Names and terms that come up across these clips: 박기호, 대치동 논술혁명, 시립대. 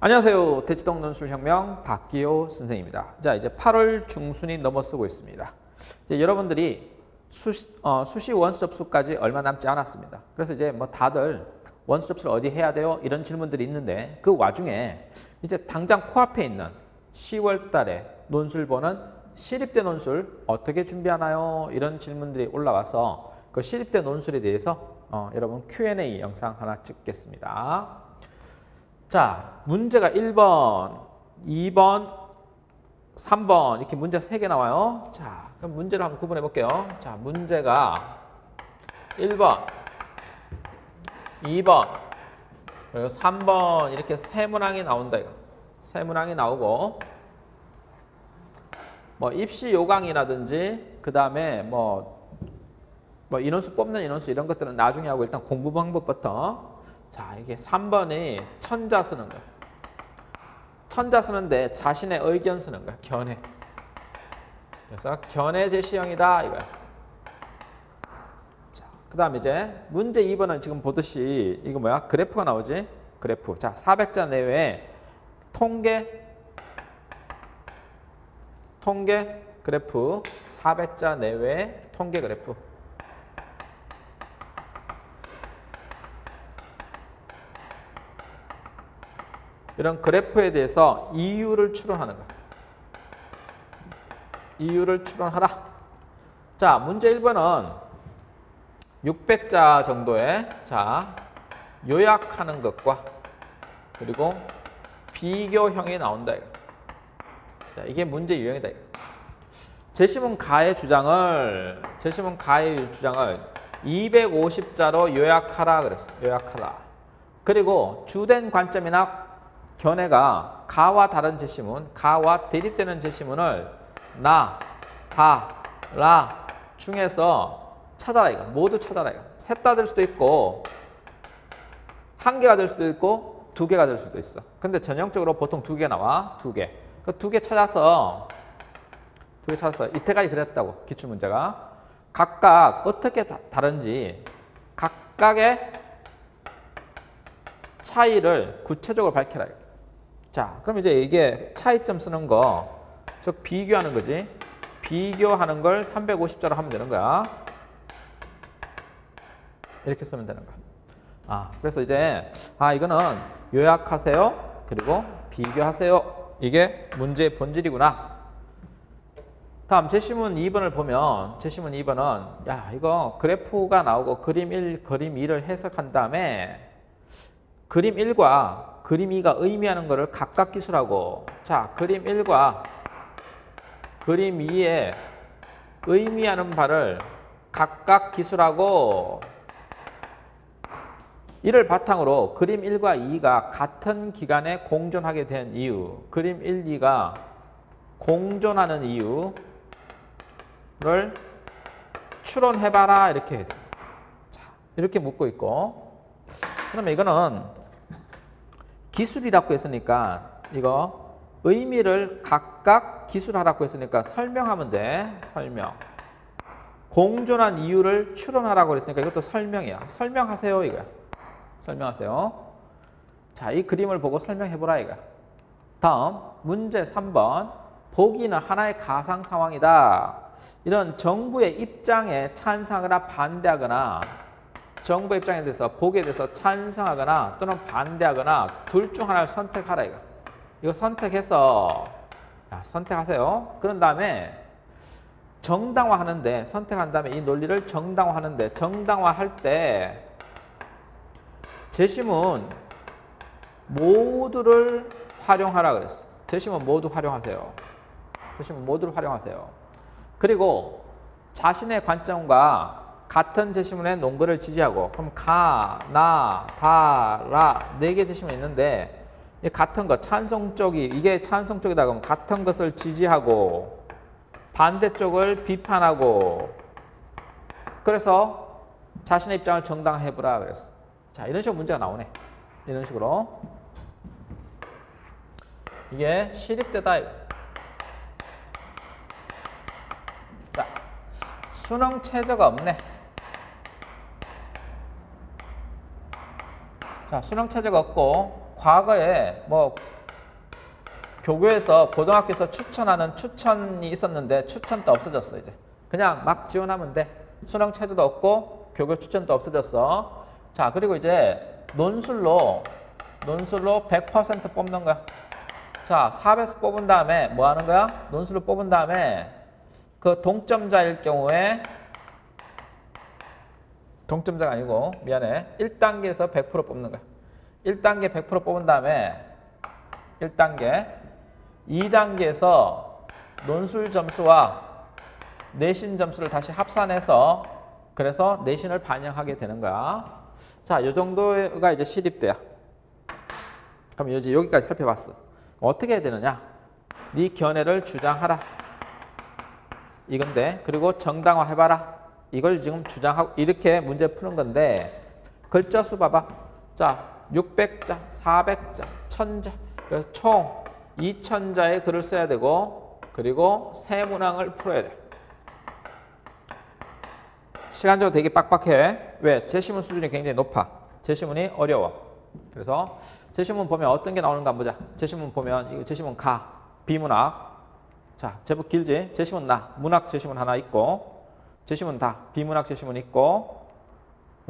안녕하세요. 대치동 논술혁명 박기호 선생님입니다. 자, 이제 8월 중순이 넘어서고 있습니다. 이제 여러분들이 수시 원서 접수까지 얼마 남지 않았습니다. 그래서 이제 뭐 다들 원서 접수를 어디 해야 돼요? 이런 질문들이 있는데, 그 와중에 이제 당장 코앞에 있는 10월 달에 논술 보는 시립대 논술 어떻게 준비하나요? 이런 질문들이 올라와서 그 시립대 논술에 대해서 여러분 Q&A 영상 하나 찍겠습니다. 자, 문제가 1번, 2번, 3번 이렇게 문제 3개 나와요. 자, 그럼 문제를 한번 구분해 볼게요. 자, 문제가 1번, 2번, 그리고 3번 이렇게 세 문항이 나온다 이거. 세 문항이 나오고 뭐 입시 요강이라든지 그 다음에 뭐 인원수 뽑는 인원수 이런 것들은 나중에 하고 일단 공부 방법부터. 자, 이게 3번이 천자 쓰는 거야. 천자 쓰는데 자신의 의견 쓰는 거야. 견해. 그래서 견해 제시형이다 이거야. 자, 그 다음에 이제 문제 2번은 지금 보듯이 이거 뭐야? 그래프가 나오지? 그래프. 자, 400자 내외에 통계 그래프, 400자 내외의 통계 그래프. 이런 그래프에 대해서 이유를 추론하는 거야. 이유를 추론하라. 자, 문제 1번은 600자 정도의, 자, 요약하는 것과 그리고 비교형이 나온다 이거. 자, 이게 문제 유형이다 이거. 제시문 가의 주장을 250자로 요약하라 그랬어. 요약하라. 그리고 주된 관점이나 견해가 가와 다른 제시문, 가와 대립되는 제시문을 나, 다, 라 중에서 찾아라 이거. 모두 찾아라 이거. 셋 다 될 수도 있고 한 개가 될 수도 있고 두 개가 될 수도 있어. 근데 전형적으로 보통 두 개 나와. 두 개. 그 두 개 찾아서 이때까지 그랬다고. 기출 문제가 각각 어떻게 다른지 각각의 차이를 구체적으로 밝혀라 이거. 자, 그럼 이제 이게 차이점 쓰는 거, 즉 비교하는 거지. 비교하는 걸 350자로 하면 되는 거야. 이렇게 쓰면 되는 거야. 아, 그래서 이제 이거는 요약하세요. 그리고 비교하세요. 이게 문제의 본질이구나. 다음 제시문 2번을 보면, 제시문 2번은 야, 이거 그래프가 나오고 그림 1, 그림 2를 해석한 다음에 그림 1과 그림 2가 의미하는 것을 각각 기술하고, 자, 그림 1과 그림 2의 의미하는 바를 각각 기술하고, 이를 바탕으로 그림 1과 2가 같은 기간에 공존하게 된 이유, 그림 1, 2가 공존하는 이유를 추론해봐라 이렇게 해서, 자, 이렇게 묻고 있고, 그러면 이거는 기술이라고 했으니까 이거 의미를 각각 기술하라고 했으니까 설명하면 돼. 설명. 공존한 이유를 추론하라고 했으니까 이것도 설명이야. 설명하세요 이거야. 설명하세요. 자, 이 그림을 보고 설명해보라 이거야. 다음 문제 3번. 보기는 하나의 가상 상황이다. 이런 정부의 입장에 찬성하거나 반대하거나, 정부 입장에 대해서, 보기에 대해서 찬성하거나 또는 반대하거나 둘 중 하나를 선택하라 이거. 이거 선택해서, 야, 선택하세요. 그런 다음에 정당화하는데, 선택한 다음에 이 논리를 정당화하는데, 정당화할 때 제시문 모두를 활용하라 그랬어. 제시문 모두 활용하세요. 제시문 모두를 활용하세요. 그리고 자신의 관점과 같은 제시문의 논거를 지지하고, 그럼 가, 나, 다, 라 4개 제시문이 있는데 같은 것, 찬성 쪽이, 이게 찬성 쪽이다 그럼 같은 것을 지지하고 반대쪽을 비판하고, 그래서 자신의 입장을 정당화해보라 그랬어. 자, 이런 식으로 문제가 나오네. 이런 식으로. 이게 시립대다. 자, 수능 최저가 없네. 자, 수능 체제가 없고 과거에 뭐 교구에서 고등학교에서 추천하는 추천이 있었는데 추천도 없어졌어. 이제 그냥 막 지원하면 돼. 수능 체제도 없고 교구 추천도 없어졌어. 자, 그리고 이제 논술로 100% 뽑는 거야. 자, 4배수 뽑은 다음에 뭐 하는 거야? 논술로 뽑은 다음에 그 동점자일 경우에, 동점자가 아니고 미안해, 1단계에서 100% 뽑는 거야. 1단계 100% 뽑은 다음에 1단계, 2단계에서 논술 점수와 내신 점수를 다시 합산해서, 그래서 내신을 반영하게 되는 거야. 자, 요 정도가 이제 시립대야. 그럼 이제 여기까지 살펴봤어. 어떻게 해야 되느냐? 네 견해를 주장하라, 이건데, 그리고 정당화해봐라. 이걸 지금 주장하고 이렇게 문제 푸는 건데, 글자 수 봐봐. 자, 600자, 400자, 1000자. 그래서 총 2000자의 글을 써야 되고, 그리고 세 문항을 풀어야 돼. 시간적으로 되게 빡빡해. 왜? 제시문 수준이 굉장히 높아. 제시문이 어려워. 그래서 제시문 보면 어떤 게 나오는가 한번 보자. 제시문 보면 이거 제시문 가, 비문학. 자, 제법 길지? 제시문 나, 문학 제시문 하나 있고, 제시문 다, 비문학 제시문 있고,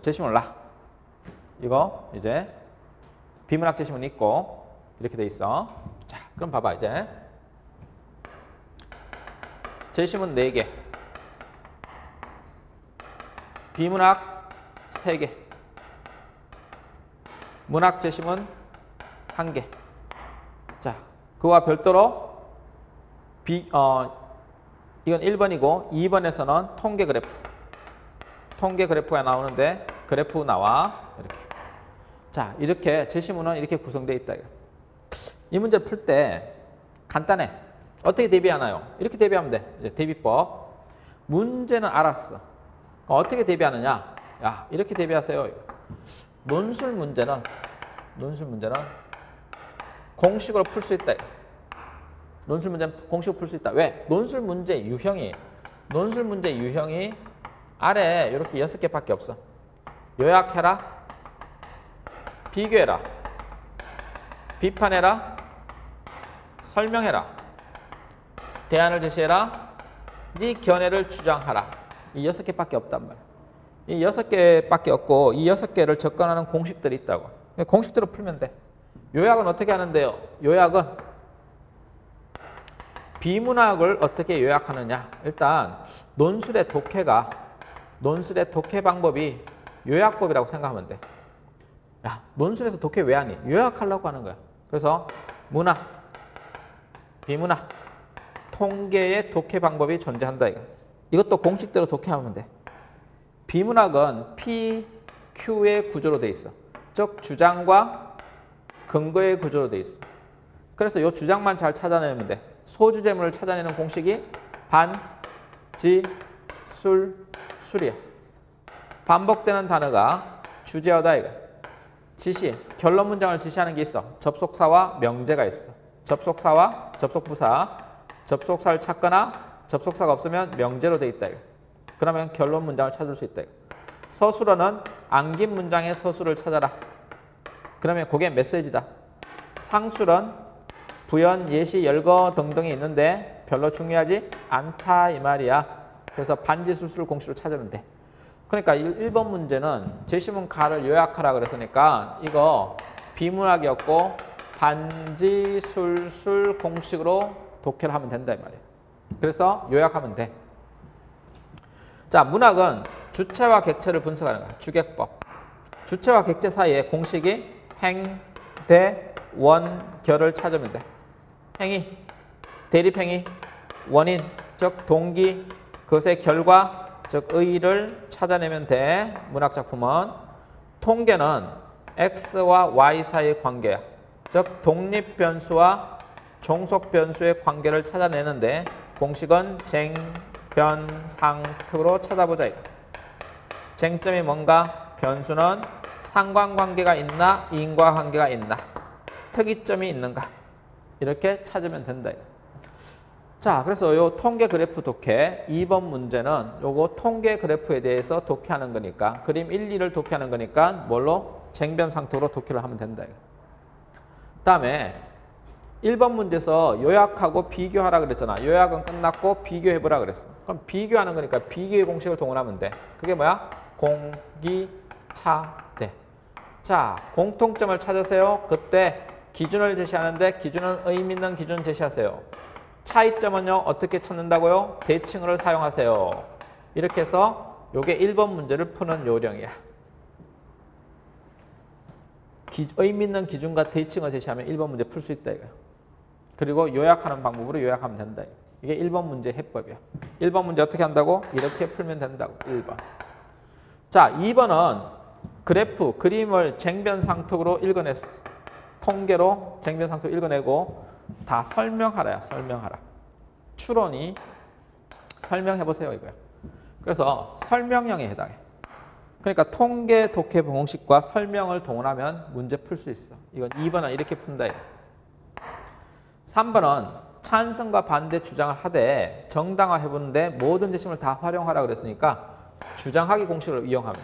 제시문 라, 이거 이제 비문학 제시문 있고, 이렇게 돼 있어. 자, 그럼 봐봐. 이제 제시문 4개, 비문학 3개, 문학 제시문 1개. 자, 그와 별도로 이건 1번이고 2번에서는 통계 그래프, 통계 그래프가 나오는데 그래프 나와. 이렇게. 자, 이렇게 제시문은 이렇게 구성되어 있다. 이 문제를 풀 때 간단해. 어떻게 대비하나요? 이렇게 대비하면 돼. 이제 대비법. 문제는 알았어. 어떻게 대비하느냐? 야, 이렇게 대비하세요. 논술 문제는 공식으로 풀 수 있다. 논술 문제는 공식으로 풀 수 있다. 왜? 논술 문제 유형이 아래 이렇게 6개밖에 없어. 요약해라, 비교해라, 비판해라, 설명해라, 대안을 제시해라, 네 견해를 주장하라. 이 6개밖에 없단 말이야. 이 6개밖에 없고, 이 6개를 접근하는 공식들이 있다고. 공식대로 풀면 돼. 요약은 어떻게 하는데요? 요약은 비문학을 어떻게 요약하느냐. 일단 논술의 독해 방법이 요약법이라고 생각하면 돼. 야, 논술에서 독해 왜 하니? 요약하려고 하는 거야. 그래서 문학, 비문학, 통계의 독해 방법이 존재한다. 이것도 공식대로 독해하면 돼. 비문학은 P, Q의 구조로 돼 있어. 즉 주장과 근거의 구조로 돼 있어. 그래서 이 주장만 잘 찾아내면 돼. 소주제문을 찾아내는 공식이 반, 지, 술, 술이야. 반복되는 단어가 주제어다 이거야. 지시, 결론 문장을 지시하는 게 있어. 접속사와 명제가 있어. 접속사와 접속부사. 접속사를 찾거나 접속사가 없으면 명제로 돼 있다. 그러면 결론 문장을 찾을 수 있다. 서술어는 안긴 문장의 서술을 찾아라. 그러면 그게 메시지다. 상술은 부연, 예시, 열거 등등이 있는데 별로 중요하지 않다 이 말이야. 그래서 반지술술 공식으로 찾으면 돼. 그러니까 1번 문제는 제시문 가를 요약하라 그랬으니까 이거 비문학이었고 반지술술 공식으로 독해를 하면 된다 이 말이에요. 그래서 요약하면 돼. 자, 문학은 주체와 객체를 분석하는 거야. 주객법. 주체와 객체 사이에 공식이 행, 대, 원, 결을 찾으면 돼. 행위, 대립행위, 원인, 즉 동기, 그것의 결과, 즉 의의를 찾아내면 돼. 문학작품은. 통계는 X와 Y 사이의 관계야. 즉 독립변수와 종속변수의 관계를 찾아내는데 공식은 쟁, 변, 상, 특으로 찾아보자 이거. 쟁점이 뭔가? 변수는 상관관계가 있나 인과관계가 있나, 특이점이 있는가, 이렇게 찾으면 된다 이거. 자, 그래서 요 통계 그래프 독해 2번 문제는 요거 통계 그래프에 대해서 독해하는 거니까, 그림 1, 2를 독해하는 거니까 뭘로? 쟁변상토로 독해를 하면 된다. 다음에 1번 문제에서 요약하고 비교하라 그랬잖아. 요약은 끝났고 비교해보라 그랬어. 그럼 비교하는 거니까 비교의 공식을 동원하면 돼. 그게 뭐야? 공기차대. 자, 공통점을 찾으세요. 그때 기준을 제시하는데 기준은 의미 있는 기준 제시하세요. 차이점은요, 어떻게 찾는다고요? 대칭을 사용하세요. 이렇게 해서 요게 1번 문제를 푸는 요령이야. 의미 있는 기준과 대칭을 제시하면 1번 문제 풀 수 있다 이거야. 그리고 요약하는 방법으로 요약하면 된다. 이게 1번 문제 해법이야. 1번 문제 어떻게 한다고? 이렇게 풀면 된다고. 1번. 자, 2번은 그래프, 그림을 쟁변상톡으로 읽어냈어. 통계로 쟁변상톡 읽어내고 다 설명하라야. 설명하라. 추론이 설명해보세요 이거야. 그래서 설명형에 해당해. 그러니까 통계, 독해, 공식과 설명을 동원하면 문제 풀 수 있어. 이건 2번은 이렇게 푼다. 3번은 찬성과 반대 주장을 하되 정당화해보는데 모든 제시문을 다 활용하라 그랬으니까 주장하기 공식을 이용하면 돼.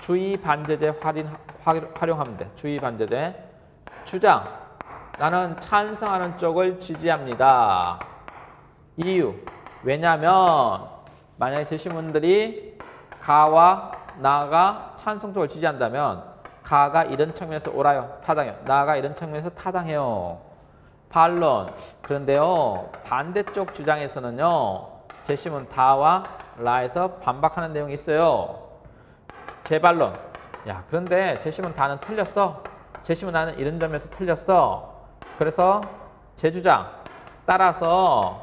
주의 반제제 활용하면 돼. 주의 반제제. 주장. 나는 찬성하는 쪽을 지지합니다. 이유. 왜냐하면 만약에 제시문들이 가와 나가 찬성 쪽을 지지한다면 가가 이런 측면에서 옳아요. 타당해요. 나가 이런 측면에서 타당해요. 반론. 그런데요. 반대쪽 주장에서는요. 제시문 다와 라에서 반박하는 내용이 있어요. 재반론. 야, 그런데 제시문 다는 틀렸어. 제시문 나는 이런 점에서 틀렸어. 그래서 제 주장 따라서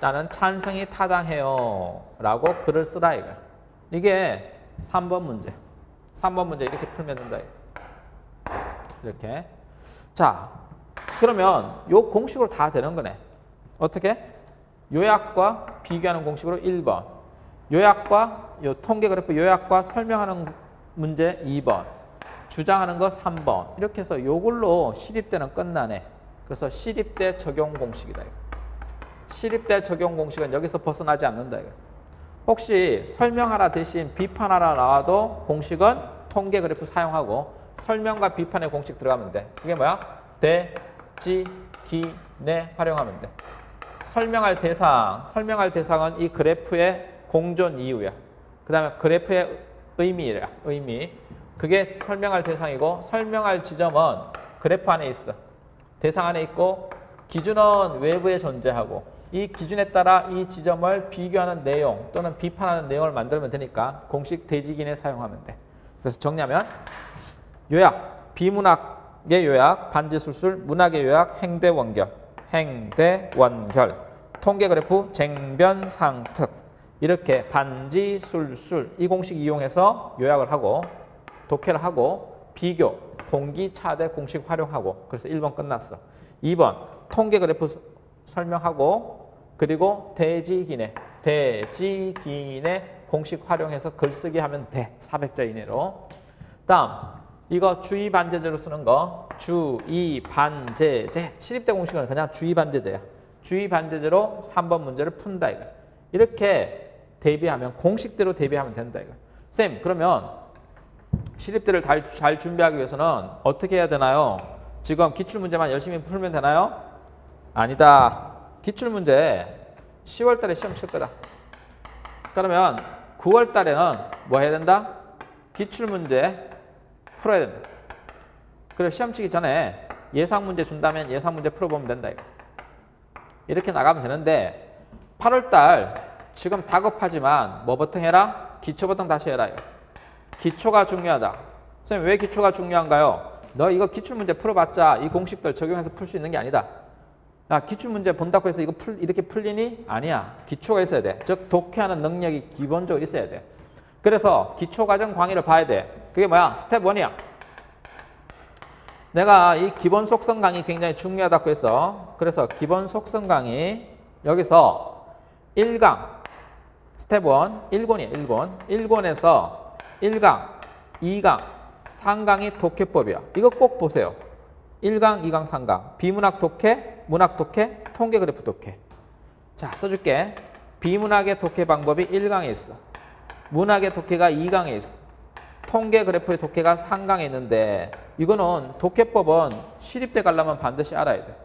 나는 찬성이 타당해요. 라고 글을 쓰라 이거야. 이게 3번 문제. 3번 문제 이렇게 풀면 된다. 이렇게. 자, 그러면 요 공식으로 다 되는 거네. 어떻게? 요약과 비교하는 공식으로 1번. 요약과 요 통계 그래프 요약과 설명하는 문제 2번. 주장하는 거 3번. 이렇게 해서 요걸로 시립대는 끝나네. 그래서 시립대 적용 공식이다. 시립대 적용 공식은 여기서 벗어나지 않는다. 혹시 설명하라 대신 비판하라 나와도 공식은 통계 그래프 사용하고 설명과 비판의 공식 들어가면 돼. 그게 뭐야? 대, 지, 기, 내 활용하면 돼. 설명할 대상, 설명할 대상은 이 그래프의 공존 이유야. 그 다음에 그래프의 의미야, 의미. 그게 설명할 대상이고 설명할 지점은 그래프 안에 있어. 대상 안에 있고 기준은 외부에 존재하고 이 기준에 따라 이 지점을 비교하는 내용 또는 비판하는 내용을 만들면 되니까 공식 대지기에 사용하면 돼. 그래서 정리하면 요약, 비문학의 요약, 반지술술, 문학의 요약, 행대원격. 행대원결, 통계그래프, 쟁변상특 이렇게 반지술술 이 공식 이용해서 요약을 하고 독해를 하고 비교, 공기차대 공식 활용하고 그래서 1번 끝났어. 2번 통계그래프 설명하고 그리고 대지기내, 대지기내 공식 활용해서 글쓰기 하면 돼. 400자 이내로. 다음 이거 주의반제제로 쓰는 거 주의반제제 시립대 공식은 그냥 주의반제제야. 주의반제제로 3번 문제를 푼다 이거. 이렇게 대비하면 공식대로 대비하면 된다 이거. 선생님 그러면 시립대를 잘 준비하기 위해서는 어떻게 해야 되나요? 지금 기출문제만 열심히 풀면 되나요? 아니다. 기출문제 10월달에 시험 칠 거다. 그러면 9월달에는 뭐 해야 된다? 기출문제 풀어야 된다. 그리고 시험 치기 전에 예상문제 준다면 예상문제 풀어보면 된다. 이거. 이렇게 나가면 되는데 8월달 지금 다급하지만 뭐 버튼 해라? 기초 버튼 다시 해라. 이거. 기초가 중요하다. 선생님 왜 기초가 중요한가요? 너 이거 기출문제 풀어봤자 이 공식들 적용해서 풀 수 있는 게 아니다. 야, 기출문제 본다고 해서 이거 이렇게 풀리니? 아니야. 기초가 있어야 돼. 즉 독해하는 능력이 기본적으로 있어야 돼. 그래서 기초과정 강의를 봐야 돼. 그게 뭐야? 스텝 1이야. 내가 이 기본 속성 강의 굉장히 중요하다고 했어. 그래서 기본 속성 강의 여기서 1강 스텝 1, 1권이야. 1권. 1권에서 1강, 2강, 3강이 독해법이야. 이거 꼭 보세요. 1강, 2강, 3강. 비문학 독해, 문학 독해, 통계 그래프 독해. 자, 써줄게. 비문학의 독해 방법이 1강에 있어. 문학의 독해가 2강에 있어. 통계 그래프의 도케가 상강에 있는데 이거는 도케법은 시립대 가려면 반드시 알아야 돼.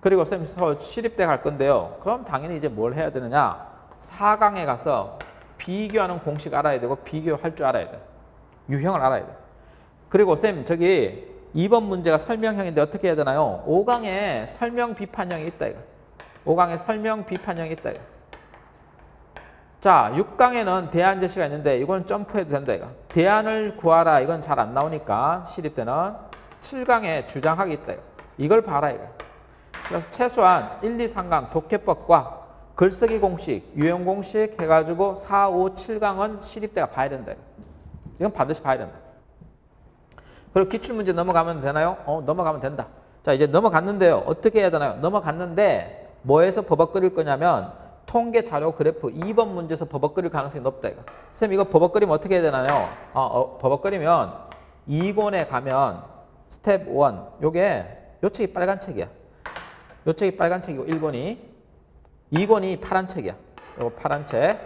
그리고 쌤 시립대 갈 건데요. 그럼 당연히 이제 뭘 해야 되느냐? 4강에 가서 비교하는 공식 알아야 되고 비교할 줄 알아야 돼. 유형을 알아야 돼. 그리고 쌤 저기 2번 문제가 설명형인데 어떻게 해야 되나요? 5강에 설명 비판형이 있다 이거. 5강에 설명 비판형이 있다 이거. 자, 6강에는 대안 제시가 있는데 이건 점프해도 된다 이거. 대안을 구하라 이건 잘 안 나오니까 시립대는. 7강에 주장하기 있다 이거. 이걸 봐라 이거. 그래서 최소한 1, 2, 3강 독해법과 글쓰기 공식, 유형 공식 해가지고 4, 5, 7강은 시립대가 봐야 된다 이거. 이건 반드시 봐야 된다. 그리고 기출문제 넘어가면 되나요? 넘어가면 된다. 자, 이제 넘어갔는데요. 어떻게 해야 되나요? 넘어갔는데 뭐에서 버벅거릴 거냐면 통계 자료 그래프 2번 문제에서 버벅거릴 가능성이 높다 이거. 쌤 이거 버벅거리면 어떻게 해야 되나요? 버벅거리면 2권에 가면 스텝 1, 요게 요 책이 빨간 책이야. 요 책이 빨간 책이고 1권이 2권이 파란 책이야. 요거 파란 책.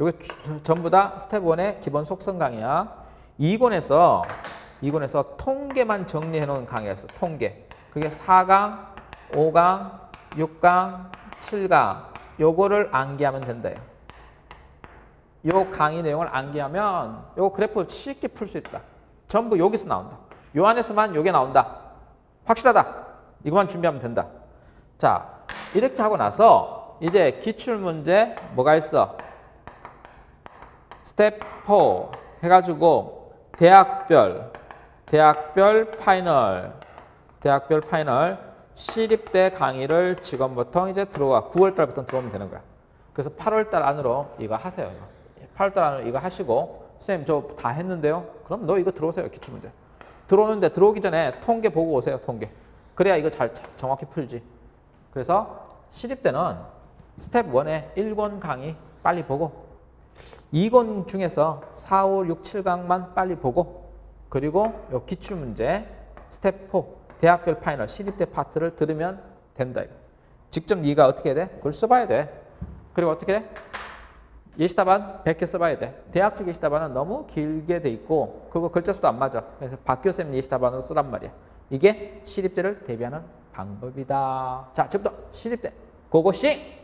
요게 전부 다 스텝 1의 기본 속성 강의야. 2권에서 통계만 정리해 놓은 강의였어. 통계. 그게 4강, 5강, 6강, 7강. 요거를 암기하면 된다. 요 강의 내용을 암기하면 요 그래프 쉽게 풀 수 있다. 전부 여기서 나온다. 요 안에서만 요게 나온다. 확실하다. 이거만 준비하면 된다. 자, 이렇게 하고 나서 이제 기출문제 뭐가 있어? 스텝 4 해가지고 대학별 파이널 시립대 강의를 지금부터 이제 들어와 9월달부터 들어오면 되는 거야. 그래서 8월달 안으로 이거 하세요. 8월달 안으로 이거 하시고 선생님 저 다 했는데요. 그럼 너 이거 들어오세요. 기출문제. 들어오기 전에 통계 보고 오세요. 통계. 그래야 이거 잘 정확히 풀지. 그래서 시립대는 스텝 1의 1권 강의 빨리 보고 2권 중에서 4, 5, 6, 7강만 빨리 보고 그리고 요 기출문제 스텝 4 대학별 파이널 시립대 파트를 들으면 된다. 이거. 직접 네가 어떻게 해야 돼? 그걸 써봐야 돼. 그리고 어떻게 돼? 예시답안 100개 써봐야 돼. 대학적 예시답안은 너무 길게 돼 있고 그거 글자수도 안 맞아. 그래서 박교쌤 예시답안으로 쓰란 말이야. 이게 시립대를 대비하는 방법이다. 자, 지금부터 시립대 고고씽!